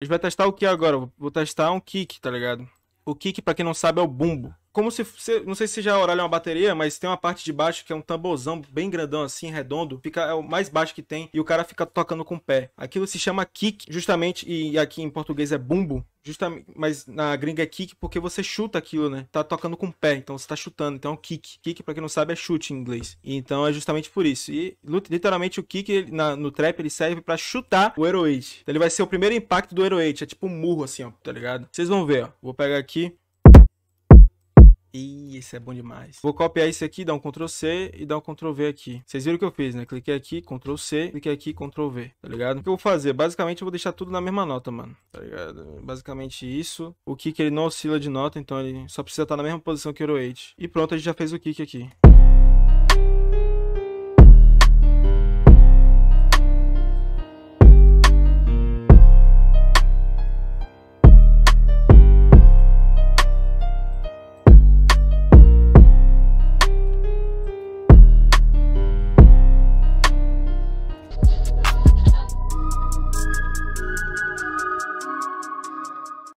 A gente vai testar o que agora? Vou testar um kick, tá ligado? O kick, pra quem não sabe, é o bumbo. Como se fosse, não sei se já oralha uma bateria, mas tem uma parte de baixo que é um tamborzão bem grandão assim, redondo. Fica, é o mais baixo que tem e o cara fica tocando com o pé. Aquilo se chama kick, justamente, e aqui em português é bumbo. Justamente, mas na gringa é kick porque você chuta aquilo, né? Tá tocando com o pé, então você tá chutando. Então é um kick. Kick, pra quem não sabe, é chute em inglês. Então é justamente por isso. E literalmente o kick ele, no trap ele serve pra chutar o Hero 8. Então, ele vai ser o primeiro impacto do Hero 8. É tipo um murro assim, ó, tá ligado? Vocês vão ver, ó. Vou pegar aqui. Ih, esse é bom demais. Vou copiar isso aqui, dar um Ctrl C e dar um Ctrl V aqui. Vocês viram o que eu fiz, né? Cliquei aqui, Ctrl C, cliquei aqui, Ctrl V, tá ligado? O que eu vou fazer? Basicamente eu vou deixar tudo na mesma nota, mano, tá ligado? Basicamente isso. O kick ele não oscila de nota, então ele só precisa estar na mesma posição que o Hero 8. E pronto, a gente já fez o kick aqui.